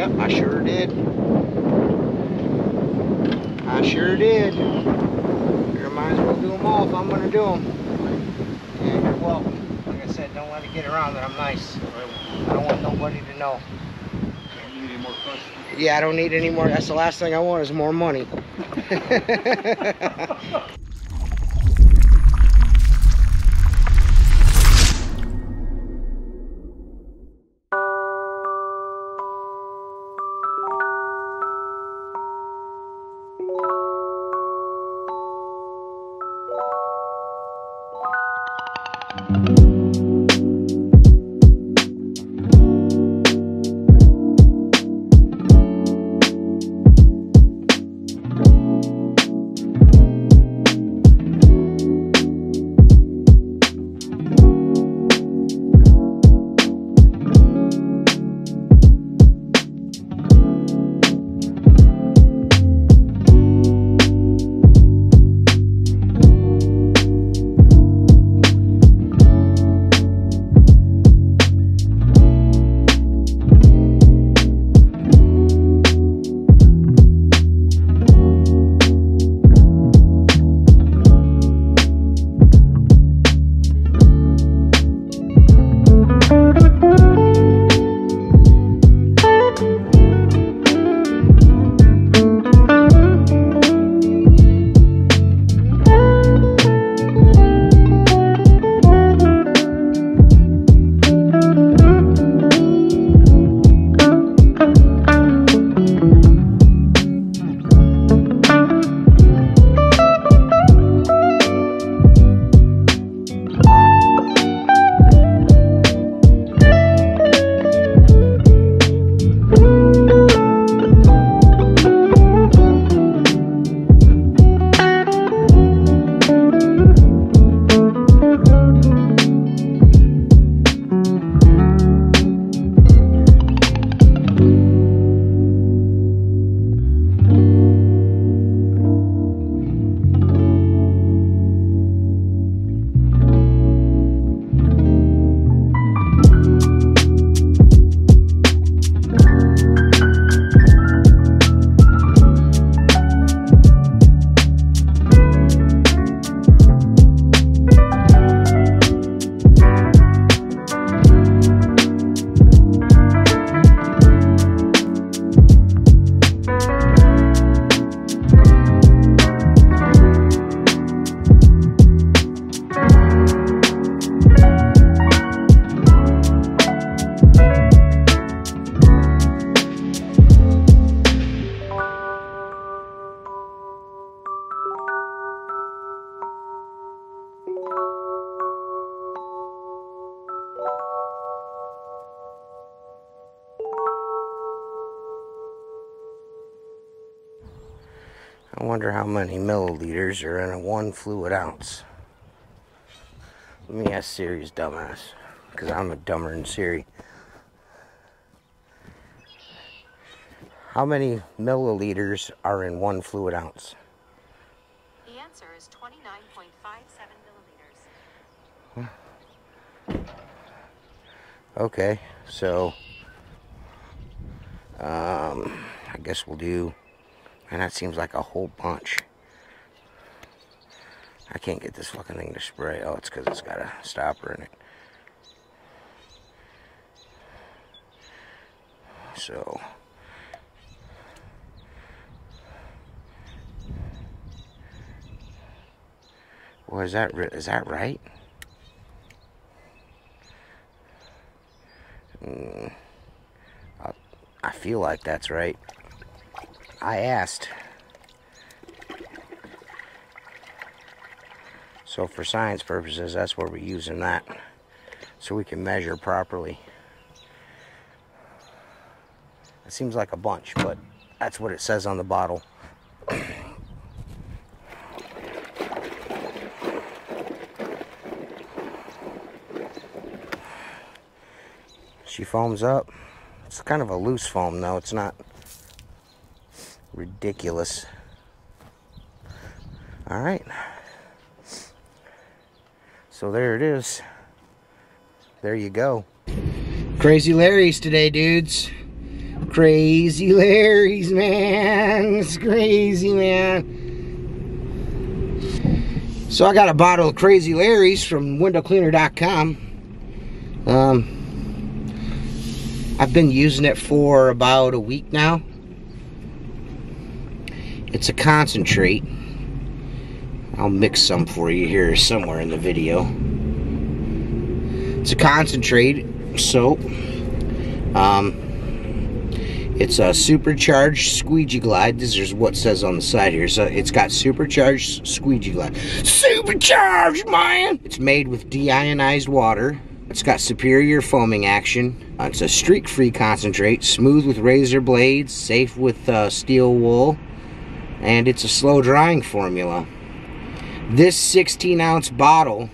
Yep, I sure did. I sure did. I might as well do them all if I'm going to do them. Yeah, you're welcome. Like I said, don't let it get around that I'm nice. I don't want nobody to know. You need any more customers? Yeah, I don't need any more. That's the last thing I want is more money. I wonder how many milliliters are in a 1 fluid ounce. Let me ask Siri's dumbass, because I'm a dumber than Siri. How many milliliters are in 1 fluid ounce? The answer is 29.57 milliliters. Okay, so I guess we'll do. And that seems like a whole bunch. I can't get this fucking thing to spray. Oh, it's because it's got a stopper in it. So. Well, is that right? I feel like that's right. I asked, so for science purposes, that's where we're using that, so we can measure properly. It seems like a bunch, but that's what it says on the bottle. She foams up. It's kind of a loose foam, though. It's not ridiculous. All right, so there it is. There you go. Crazy Larry's today, dudes. Crazy Larry's, man. It's crazy, man. So I got a bottle of Crazy Larry's from windowcleaner.com. I've been using it for about a week now. It's a concentrate. I'll mix some for you here somewhere in the video. It's a concentrate soap. It's a supercharged squeegee glide. This is what it says on the side here. So it's got supercharged squeegee glide. Supercharged, man! It's made with deionized water. It's got superior foaming action. It's a streak-free concentrate, smooth with razor blades, safe with steel wool, and it's a slow drying formula. This 16-ounce bottle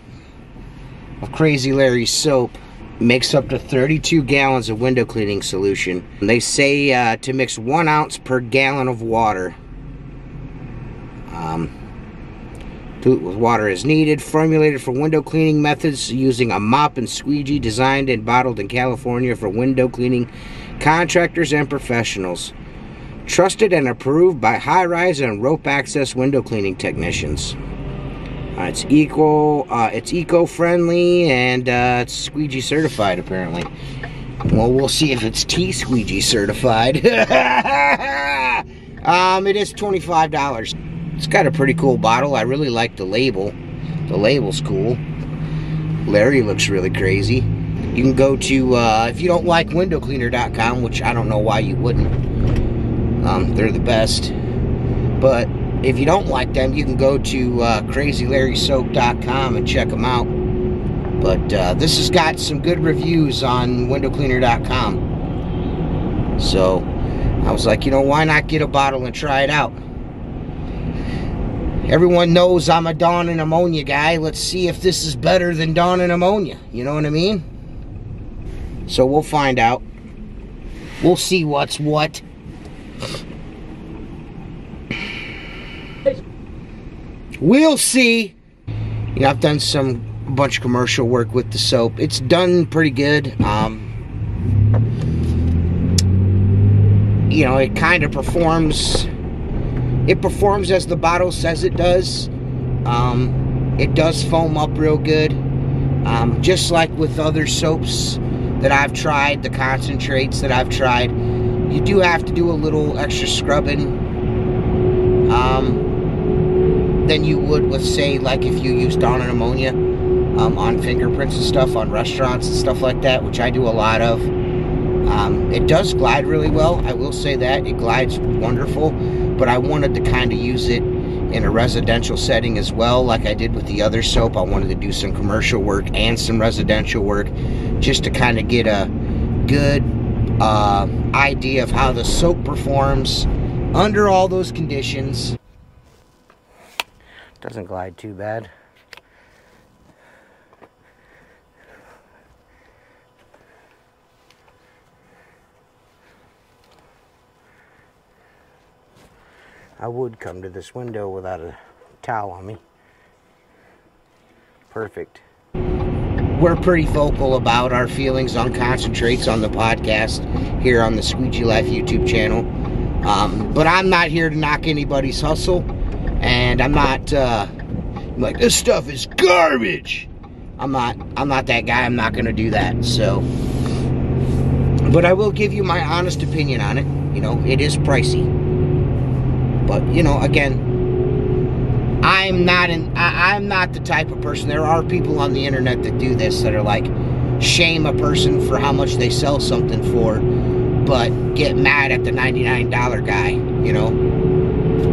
of Crazy Larry's soap makes up to 32 gallons of window cleaning solution. They say to mix 1 ounce per gallon of water. Dilute with water as needed. Formulated for window cleaning methods using a mop and squeegee. Designed and bottled in California for window cleaning contractors and professionals. Trusted and approved by high-rise and rope access window cleaning technicians. It's eco-friendly, and it's squeegee certified, apparently. Well, we'll see if it's tea squeegee certified. It is $25. It's got a pretty cool bottle. I really like the label. The label's cool. Larry looks really crazy. You can go to, if you don't like windowcleaner.com, which I don't know why you wouldn't. They're the best. But if you don't like them, you can go to crazylarrysoap.com and check them out. But this has got some good reviews on windowcleaner.com. So I was like, you know, why not get a bottle and try it out? Everyone knows I'm a Dawn and Ammonia guy. Let's see if this is better than Dawn and Ammonia. You know what I mean? So we'll find out. We'll see what's what. We'll see. You know, I've done a bunch of commercial work with the soap. It's done pretty good. You know, it kind of performs. It performs as the bottle says it does. It does foam up real good. Just like with other soaps that I've tried, the concentrates that I've tried, you do have to do a little extra scrubbing. Than you would with, say, like if you use Dawn and Ammonia on fingerprints and stuff, on restaurants and stuff like that, which I do a lot of. It does glide really well, I will say that. It glides wonderful, but I wanted to kind of use it in a residential setting as well, like I did with the other soap. I wanted to do some commercial work and some residential work just to kind of get a good idea of how the soap performs under all those conditions. Doesn't glide too bad. I would come to this window without a towel on me. Perfect. We're pretty vocal about our feelings on concentrates on the podcast here on the Squeegee Life YouTube channel. But I'm not here to knock anybody's hustle. And I'm not like, this stuff is garbage. I'm not that guy. I'm not gonna do that. So, but I will give you my honest opinion on it. You know, it is pricey, but you know, again, I'm not the type of person. There are people on the internet that do this, that are like, shame a person for how much they sell something for, but get mad at the $99 guy, you know.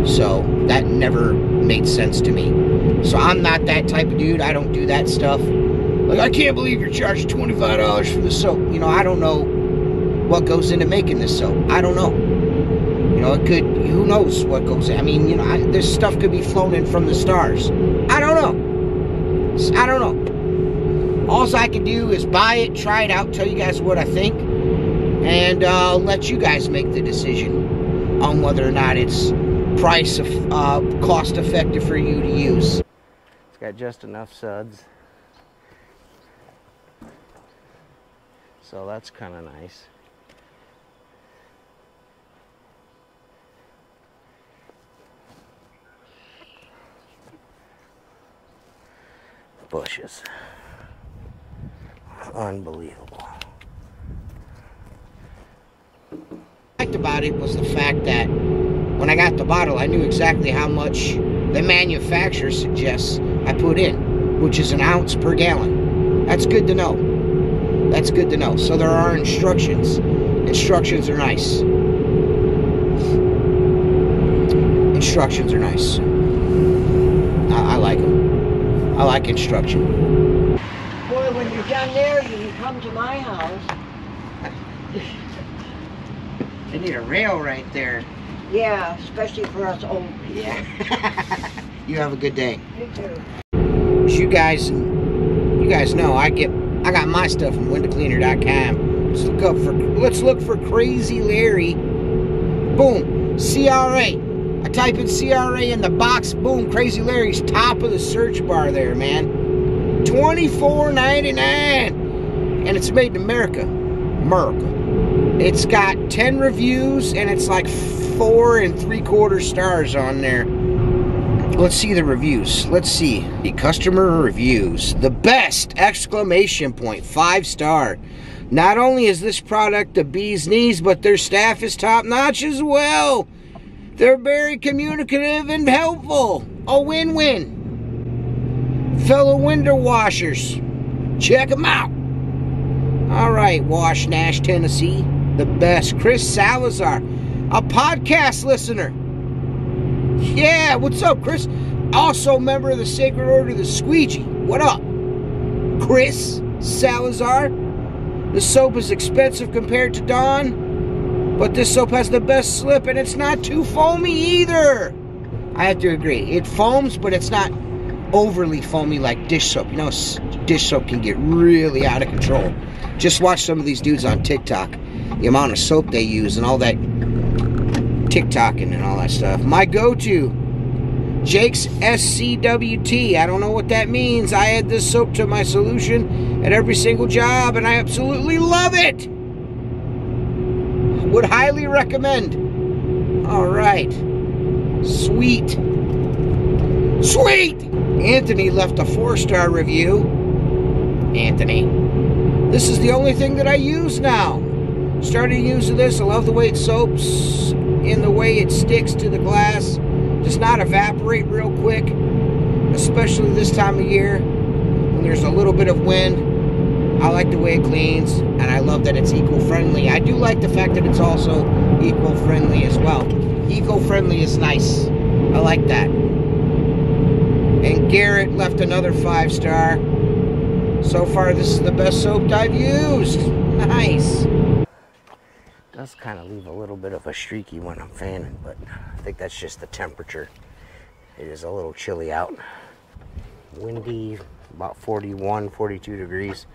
So that never made sense to me. So I'm not that type of dude. I don't do that stuff. Like, I can't believe you're charging $25 for the soap. You know, I don't know what goes into making this soap. I don't know. You know, it could, who knows what goes in. I mean, you know, this stuff could be flown in from the stars. I don't know. I don't know. All I can do is buy it, try it out, tell you guys what I think, and I'll let you guys make the decision on whether or not it's price of cost effective for you to use. It's got just enough suds, so that's kind of nice. bushes. Unbelievable. What I liked about it was the fact that when I got the bottle, I knew exactly how much the manufacturer suggests I put in, which is an ounce per gallon. That's good to know. That's good to know. So there are instructions. Instructions are nice. Instructions are nice. I like them. I like instruction. Boy, when you're down there, you can come to my house. They need a rail right there. Yeah, especially for us old people. Yeah. You have a good day. You too. As you guys know, I got my stuff from windowcleaner.com. Let's look for Crazy Larry. Boom. CRA. I type in CRA in the box, boom, Crazy Larry's top of the search bar there, man. $24.99. And it's made in America. America. It's got 10 reviews and it's like 4 3/4 stars on there. Let's see the reviews. Let's see. The customer reviews. The best! Exclamation point. 5-star. Not only is this product the bee's knees, but their staff is top-notch as well. They're very communicative and helpful. A win-win. Fellow window washers, check them out. All right, Wash Nash, Tennessee, the best. Chris Salazar, a podcast listener. Yeah, what's up, Chris? Also member of the Sacred Order of the Squeegee. What up? Chris Salazar, the soap is expensive compared to Dawn, but this soap has the best slip and it's not too foamy either. I have to agree. It foams, but it's not overly foamy like dish soap. You know, dish soap can get really out of control. Just watch some of these dudes on TikTok. The amount of soap they use and all that TikToking and all that stuff. My go-to, Jake's SCWT. I don't know what that means. I add this soap to my solution at every single job and I absolutely love it. Would highly recommend. All right. Sweet. Sweet! Anthony left a 4-star review. Anthony. This is the only thing that I use now. Started using this. I love the way it soaks and the way it sticks to the glass. Does not evaporate real quick. Especially this time of year when there's a little bit of wind. I like the way it cleans, and I love that it's eco-friendly. I do like the fact that it's also eco-friendly as well. Eco-friendly is nice. I like that. And Garrett left another 5-star. So far, this is the best soap I've used. Nice. It does kind of leave a little bit of a streaky when I'm fanning, but I think that's just the temperature. It is a little chilly out. Windy, about 41, 42 degrees.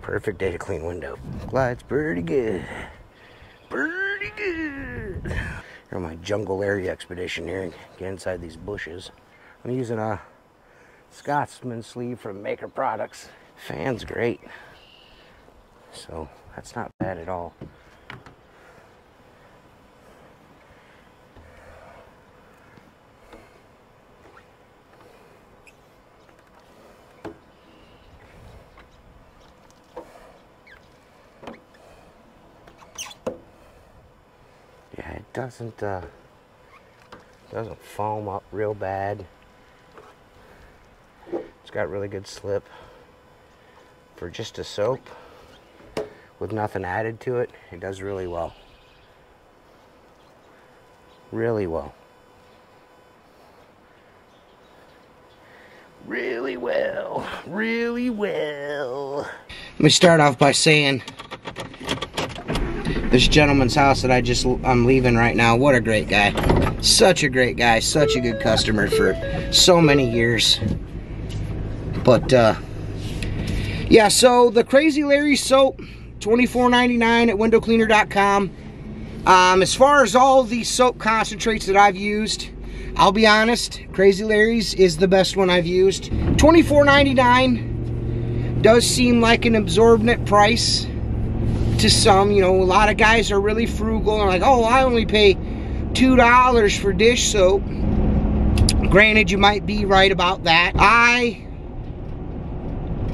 Perfect day to clean window. Glides pretty good. Pretty good. We're on my jungle area expedition here and get inside these bushes. I'm using a Scotsman sleeve from Maykker Products. Fan's great. So that's not bad at all. Doesn't foam up real bad. It's got really good slip for just a soap with nothing added to it. It does really well. Really well. Really well. Really well. Let me start off by saying this gentleman's house that I'm leaving right now, what a great guy. Such a great guy, such a good customer for so many years. But yeah, so the Crazy Larry's soap, $24.99 at windowcleaner.com. As far as all the soap concentrates that I've used, I'll be honest, Crazy Larry's is the best one I've used. $24.99 does seem like an absorbent price. To some, you know, a lot of guys are really frugal and like, oh, I only pay $2 for dish soap. Granted, you might be right about that. I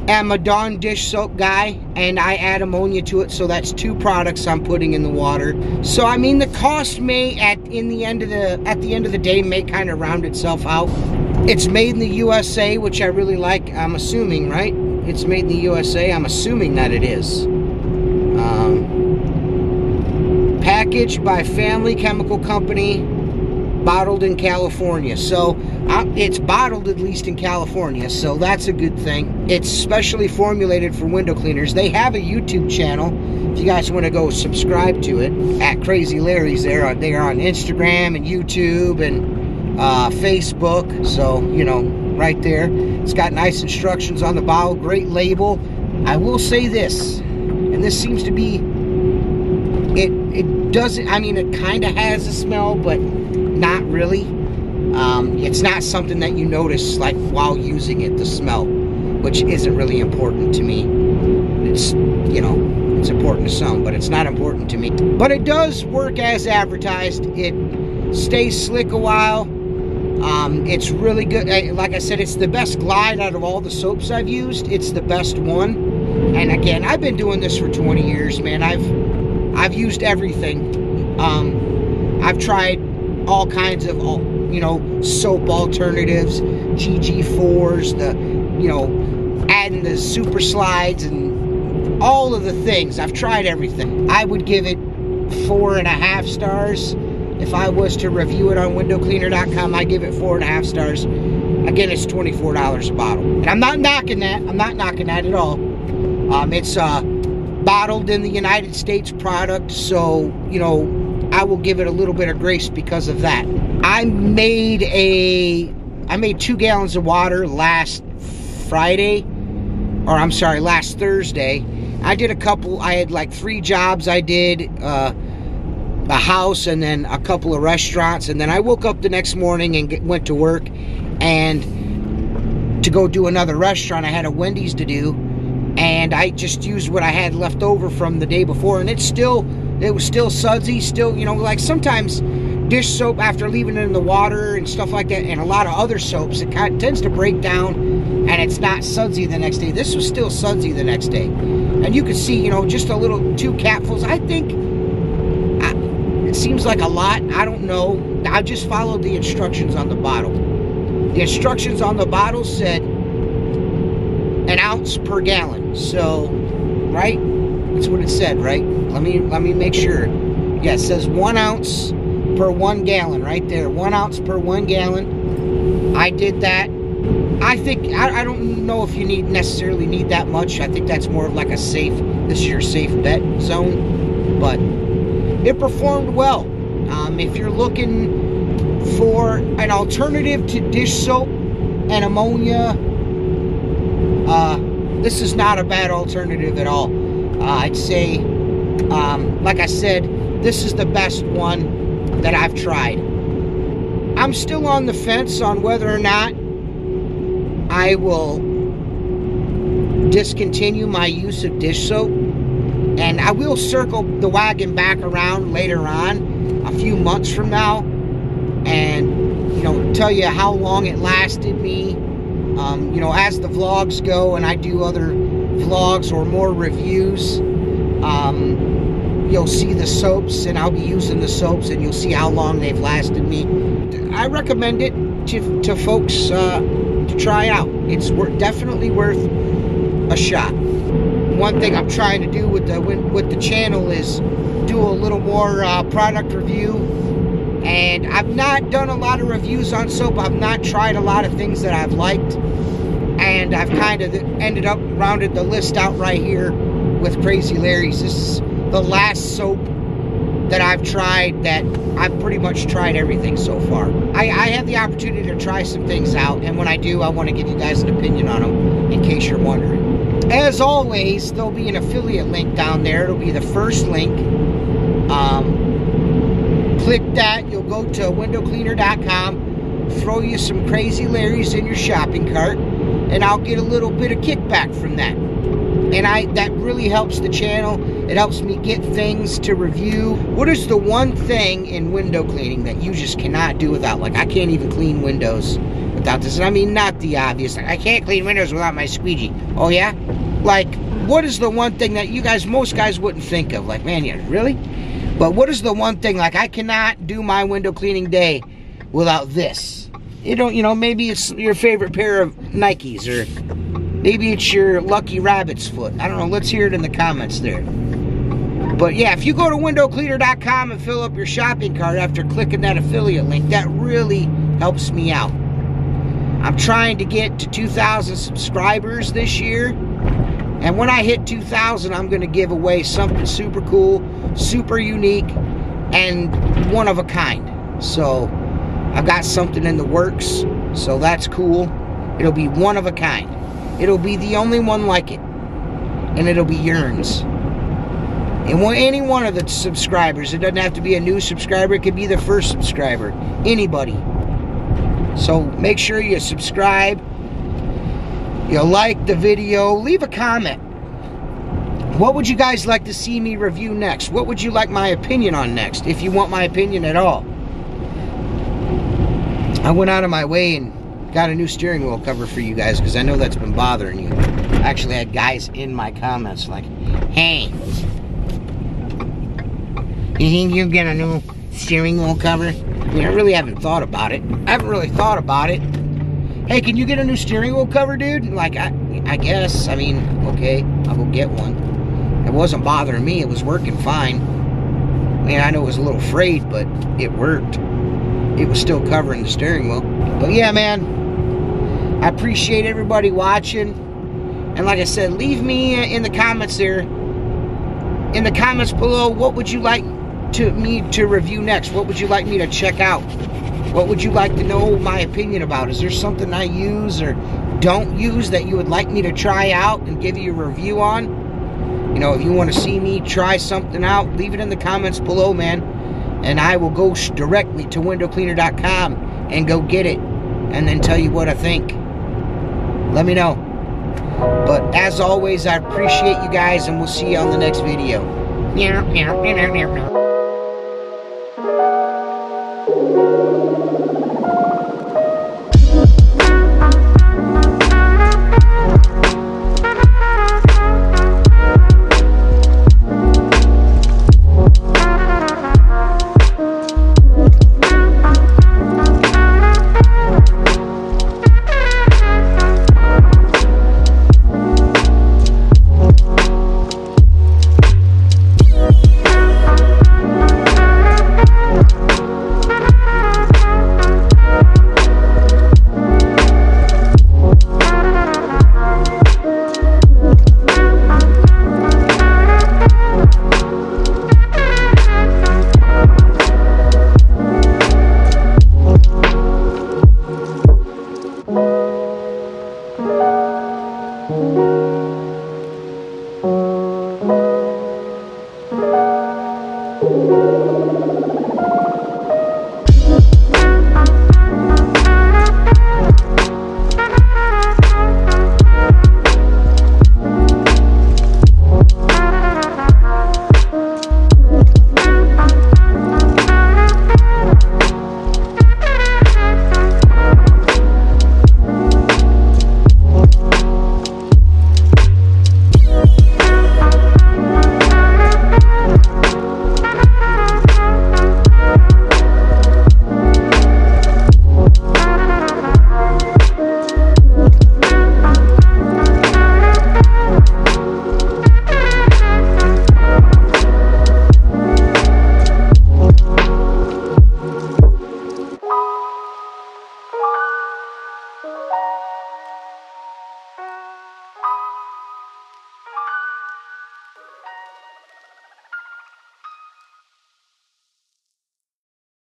am a Dawn dish soap guy, and I add ammonia to it, so that's two products I'm putting in the water. So I mean, the cost may at the end of the day may kind of round itself out. It's made in the USA, which I really like. I'm assuming, right? It's made in the USA. I'm assuming that it is. Packaged by Family Chemical Company, bottled in California. So it's bottled at least in California, so that's a good thing. It's specially formulated for window cleaners. They have a YouTube channel if you guys want to go subscribe to it, at Crazy Larry's. They are on Instagram and YouTube and Facebook, so you know, right there. It's got nice instructions on the bottle, great label. I will say this, and this seems to be it doesn't, I mean, it kind of has a smell, but not really. It's not something that you notice like while using it, the smell, which isn't really important to me. It's, you know, it's important to some, but it's not important to me. But it does work as advertised. It stays slick a while. It's really good. Like I said, it's the best glide out of all the soaps I've used. It's the best one. And again, I've been doing this for 20 years, man. I've used everything. I've tried all kinds of, you know, soap alternatives, GG4s, the, you know, adding the super slides and all of the things. I've tried everything. I would give it 4.5 stars. If I was to review it on windowcleaner.com, I give it 4.5 stars. Again, it's $24 a bottle. And I'm not knocking that. I'm not knocking that at all. It's bottled in the United States product, so, you know, I will give it a little bit of grace because of that. I made 2 gallons of water last Thursday. I did a couple. I had like 3 jobs I did, a house and then a couple of restaurants, and then I woke up the next morning and went to work, and to go do another restaurant. I had a Wendy's to do, and I just used what I had left over from the day before, and it was still sudsy, still, you know, like sometimes dish soap, after leaving it in the water and stuff like that, and a lot of other soaps, it kind of tends to break down and it's not sudsy the next day. This was still sudsy the next day, and you could see, you know, just a little, 2 capfuls. I think it seems like a lot. I don't know. I just followed the instructions on the bottle. The instructions on the bottle said 1 ounce per gallon, so, right? That's what it said, right? Let me make sure. Yeah, it says 1 ounce per 1 gallon right there. 1 ounce per 1 gallon. I did that. I think I don't know if you necessarily need that much. I think that's more of like a safe, this is your safe bet zone. But it performed well. If you're looking for an alternative to dish soap and ammonia, this is not a bad alternative at all. I'd say, like I said, this is the best one that I've tried. I'm still on the fence on whether or not I will discontinue my use of dish soap, and I will circle the wagon back around later on, a few months from now, and, you know, tell you how long it lasted me, you know, as the vlogs go, and I do other vlogs or more reviews. You'll see the soaps, and I'll be using the soaps, and you'll see how long they've lasted me. I recommend it to folks to try out. It's definitely worth a shot. One thing I'm trying to do with the channel is do a little more product review, and I've not done a lot of reviews on soap. I've not tried a lot of things that I've liked, and I've kind of rounded the list out right here with Crazy Larry's. This is the last soap that I've tried, that I've pretty much tried everything so far. I have the opportunity to try some things out, and when I do, I want to give you guys an opinion on them, in case you're wondering. As always, there'll be an affiliate link down there. It'll be the first link. Click that. You'll go to windowcleaner.com, throw you some Crazy Larry's in your shopping cart, and I'll get a little bit of kickback from that. and that really helps the channel. It helps me get things to review. What is the one thing in window cleaning that you just cannot do without? Like, I can't even clean windows without this. And I mean, not the obvious. Like, I can't clean windows without my squeegee. Oh, yeah? Like, what is the one thing that you guys, most guys wouldn't think of? Like, man, yeah, really? But what is the one thing, like, I cannot do my window cleaning day without this? You don't, you know, maybe it's your favorite pair of Nikes, or maybe it's your lucky rabbit's foot. I don't know. Let's hear it in the comments there. But yeah, if you go to windowcleaner.com and fill up your shopping cart after clicking that affiliate link, that really helps me out. I'm trying to get to 2,000 subscribers this year. And when I hit 2,000, I'm going to give away something super cool, super unique, and one of a kind. So I've got something in the works, so that's cool. It'll be one of a kind. It'll be the only one like it. And it'll be yours. And any one of the subscribers, it doesn't have to be a new subscriber, it could be the first subscriber, anybody. So make sure you subscribe. You like the video, leave a comment. What would you guys like to see me review next? What would you like my opinion on next, if you want my opinion at all? I went out of my way and got a new steering wheel cover for you guys, because I know that's been bothering you. I actually had guys in my comments like, hey, you think you'll get a new steering wheel cover? I mean, I really haven't thought about it. I haven't really thought about it. Hey, can you get a new steering wheel cover, dude? Like, I guess. I mean, okay, I'll go get one. It wasn't bothering me. It was working fine. I mean, I know it was a little frayed, but it worked. It was still covering the steering wheel. But yeah, man, I appreciate everybody watching. And like I said, leave me in the comments there. In the comments below, what would you like me to review next? What would you like me to check out? What would you like to know my opinion about? Is there something I use or don't use that you would like me to try out and give you a review on? You know, if you want to see me try something out, leave it in the comments below, man. And I will go directly to windowcleaner.com and go get it and then tell you what I think. Let me know. But as always, I appreciate you guys, and we'll see you on the next video.